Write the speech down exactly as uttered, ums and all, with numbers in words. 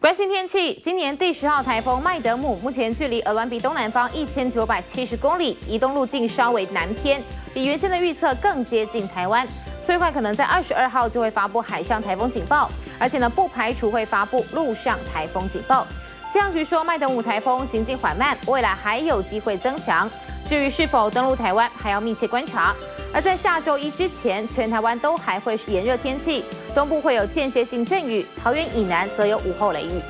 关心天气，今年第十号台风麦德姆目前距离鹅銮鼻东南方一千九百七十公里，移动路径稍微南偏，比原先的预测更接近台湾。最快可能在二十二号就会发布海上台风警报，而且呢不排除会发布陆上台风警报。气象局说，麦德姆台风行进缓慢，未来还有机会增强。至于是否登陆台湾，还要密切观察。而在下周一之前，全台湾都还会是炎热天气。东部会有间歇性阵雨，桃园以南则有午后雷雨。